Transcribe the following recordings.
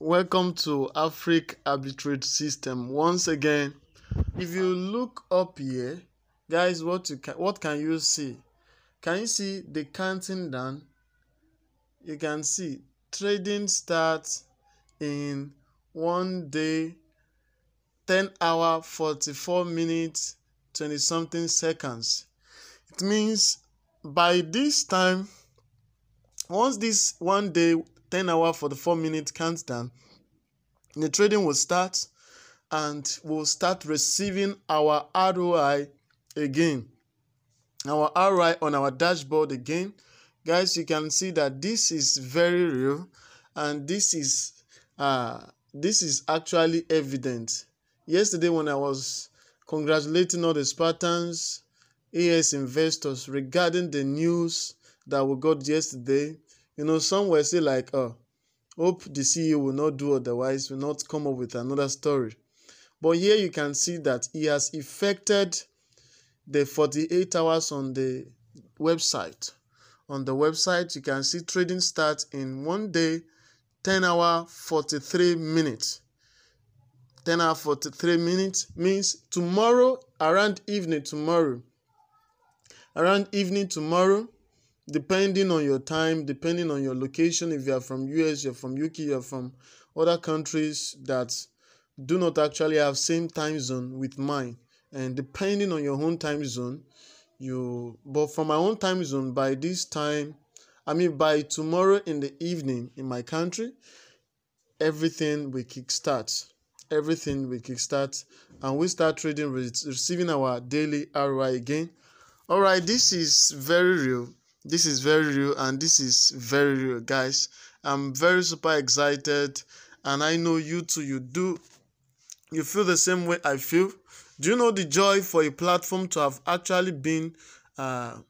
Welcome to Afriq Arbitrage System once again. If you look up here, guys, what can you see? Can you see the counting down? You can see trading starts in 1 day, 10 hours, 44 minutes, 20-something seconds. It means by this time, once this 1 day, 10 hour, 44 minute countdown, the trading will start and we'll start receiving our ROI again. Our ROI on our dashboard again. Guys, you can see that this is very real and this is actually evident. Yesterday when I was congratulating all the Spartans, AAS investors regarding the news that we got yesterday, you know, some were still like, oh, hope the CEO will not do otherwise, will not come up with another story. But here you can see that he has effected the 48 hours on the website. On the website, you can see trading starts in 1 day, 10 hour, 43 minutes. 10 hour, 43 minutes means tomorrow, around evening tomorrow, depending on your time, depending on your location, if you are from US, you're from UK, you're from other countries that do not actually have same time zone with mine, and depending on your own time zone, but from my own time zone, by this time, I mean by tomorrow in the evening in my country, everything will kickstart. Everything will kickstart, and we start trading, receiving our daily ROI again. All right, this is very real. This is very real, and this is very real, guys. I'm very super excited, and I know you too. You feel the same way I feel. Do you know the joy for a platform to have actually been on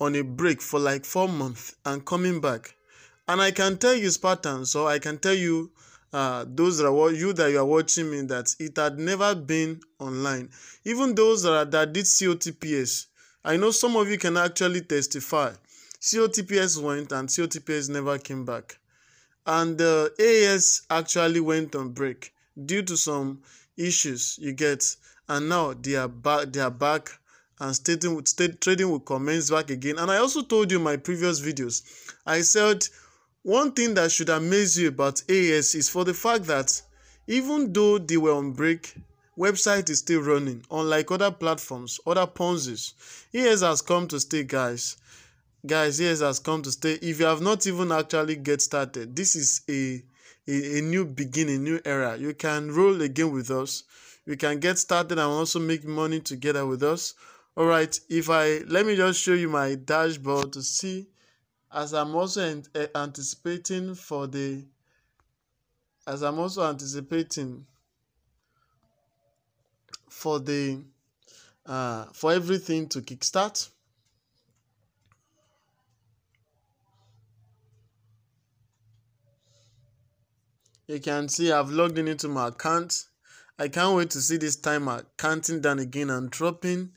a break for like 4 months and coming back? And I can tell you, Spartans, so I can tell you, those that are you are watching me, that it had never been online. Even those that did COTPS, I know some of you can actually testify. COTPS went and COTPS never came back. And AAS actually went on break due to some issues you get. And now they are back and trading will commence back again. And I also told you in my previous videos, I said one thing that should amaze you about AAS is for the fact that even though they were on break, website is still running, unlike other platforms, other Ponzi's. AAS has come to stay, guys. Guys, AAS has come to stay. If you have not even actually get started, this is a new beginning, new era. You can roll again with us. You can get started and also make money together with us. All right, let me just show you my dashboard to see, as I'm also anticipating for the, for everything to kickstart. You can see I've logged in into my account. I can't wait to see this timer counting down again and dropping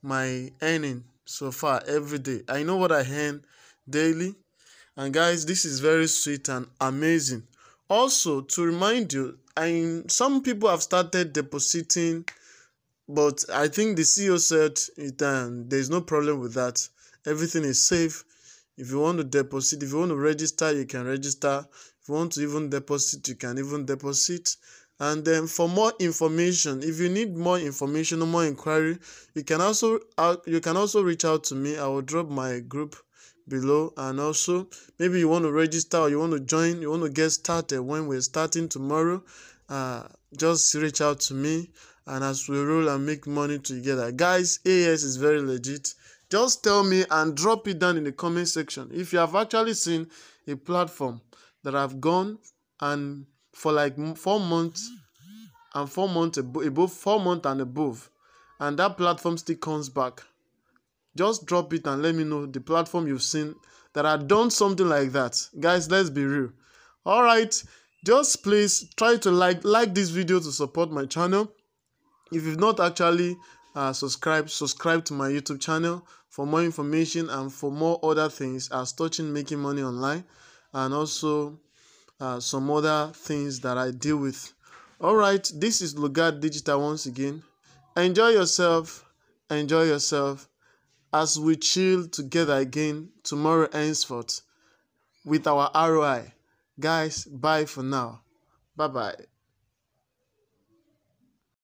my earning so far every day. I know what I earn daily. And guys, this is very sweet and amazing. Also, to remind you, some people have started depositing, but I think the CEO said it, and there's no problem with that. Everything is safe. If you want to deposit, if you want to register, you can register. If you want to even deposit, you can even deposit. And then for more information, if you need more information or more inquiry, you can also reach out to me. I will drop my group below, and also maybe you want to register or you want to join, you want to get started when we're starting tomorrow. Just reach out to me, and as we roll and make money together, guys, AAS is very legit. Just tell me and drop it down in the comment section if you have actually seen a platform that I've gone and for like 4 months and 4 months above, 4 months and above, and that platform still comes back. Just drop it and let me know the platform you've seen that had done something like that. Guys, let's be real. All right, just please try to like this video to support my channel. If you've not actually subscribe to my YouTube channel for more information and for more other things as touching making money online, and also some other things that I deal with. All right, this is Lugard Digital once again. Enjoy yourself as we chill together again tomorrow henceforth with our ROI. Guys, bye for now. Bye-bye.